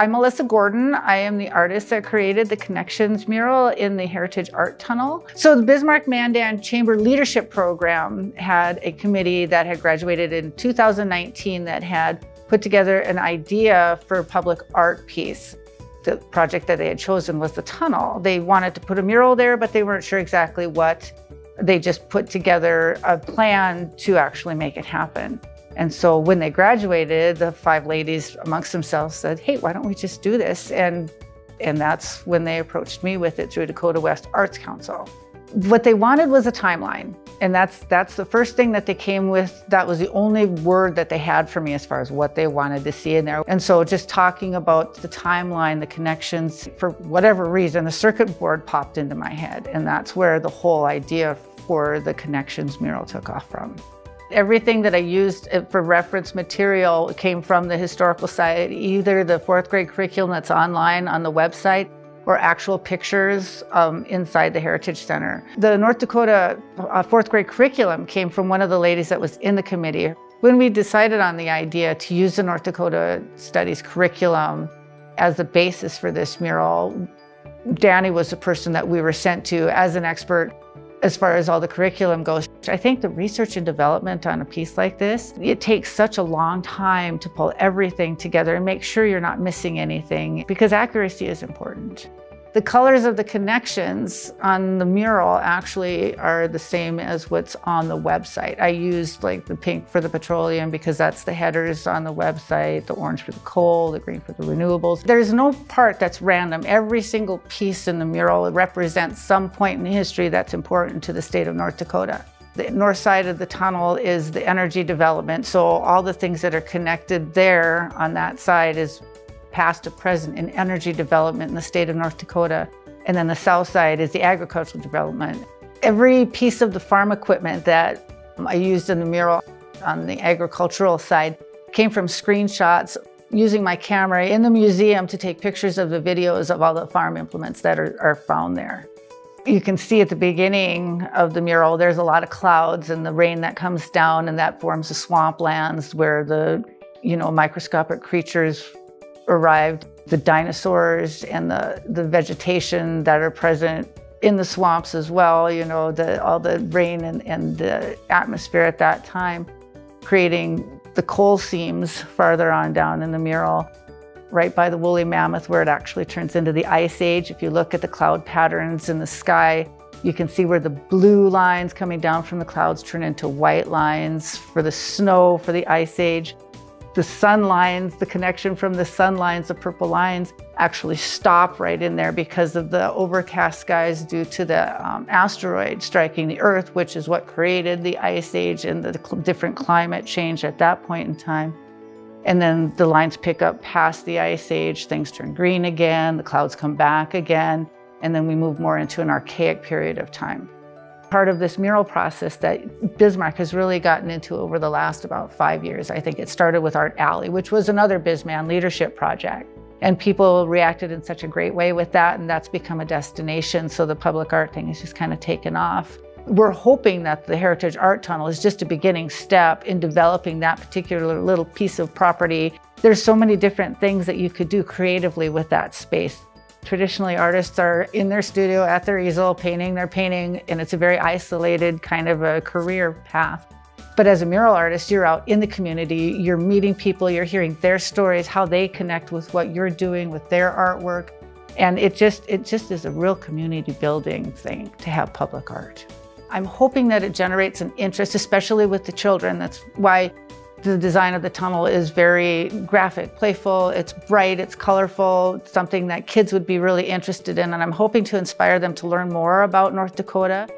I'm Melissa Gordon. I am the artist that created the Connections Mural in the Heritage Art Tunnel. So the Bismarck-Mandan Chamber Leadership Program had a committee that had graduated in 2019 that had put together an idea for a public art piece. The project that they had chosen was the tunnel. They wanted to put a mural there, but they weren't sure exactly what. They just put together a plan to actually make it happen. And so when they graduated, the five ladies amongst themselves said, hey, why don't we just do this? And that's when they approached me with it through Dakota West Arts Council. What they wanted was a timeline. And that's the first thing that they came with. That was the only word that they had for me as far as what they wanted to see in there. And so just talking about the timeline, the connections, for whatever reason, the circuit board popped into my head. And that's where the whole idea for the Connections Mural took off from. Everything that I used for reference material came from the Historical Society, either the fourth grade curriculum that's online on the website or actual pictures inside the Heritage Center. The North Dakota fourth grade curriculum came from one of the ladies that was in the committee. When we decided on the idea to use the North Dakota Studies curriculum as the basis for this mural, Danny was the person that we were sent to as an expert as far as all the curriculum goes. I think the research and development on a piece like this, it takes such a long time to pull everything together and make sure you're not missing anything, because accuracy is important. The colors of the connections on the mural actually are the same as what's on the website. I used like the pink for the petroleum because that's the headers on the website, the orange for the coal, the green for the renewables. There's no part that's random. Every single piece in the mural represents some point in history that's important to the state of North Dakota. The north side of the tunnel is the energy development, so all the things that are connected there on that side is past to present in energy development in the state of North Dakota. And then the south side is the agricultural development. Every piece of the farm equipment that I used in the mural on the agricultural side came from screenshots using my camera in the museum to take pictures of the videos of all the farm implements that are found there. You can see at the beginning of the mural, there's a lot of clouds and the rain that comes down, and that forms the swamplands where the, microscopic creatures arrived, the dinosaurs and the vegetation that are present in the swamps as well, all the rain and the atmosphere at that time, creating the coal seams farther on down in the mural, right by the woolly mammoth where it actually turns into the ice age. If you look at the cloud patterns in the sky, you can see where the blue lines coming down from the clouds turn into white lines for the snow, for the ice age. The sun lines, the connection from the sun lines, the purple lines, actually stop right in there because of the overcast skies due to the asteroid striking the Earth, which is what created the ice age and the different climate change at that point in time. And then the lines pick up past the ice age, things turn green again, the clouds come back again, and then we move more into an archaic period of time. Part of this mural process that Bismarck has really gotten into over the last about 5 years. I think it started with Art Alley, which was another BizMan leadership project. And people reacted in such a great way with that, and that's become a destination. So the public art thing has just kind of taken off. We're hoping that the Heritage Art Tunnel is just a beginning step in developing that particular little piece of property. There's so many different things that you could do creatively with that space. Traditionally, artists are in their studio at their easel painting their painting, and it's a very isolated kind of a career path. But as a mural artist, you're out in the community, you're meeting people, you're hearing their stories, how they connect with what you're doing with their artwork. And it just is a real community building thing to have public art. I'm hoping that it generates an interest, especially with the children. That's why the design of the tunnel is very graphic, playful, it's bright, it's colorful, it's something that kids would be really interested in, and I'm hoping to inspire them to learn more about North Dakota.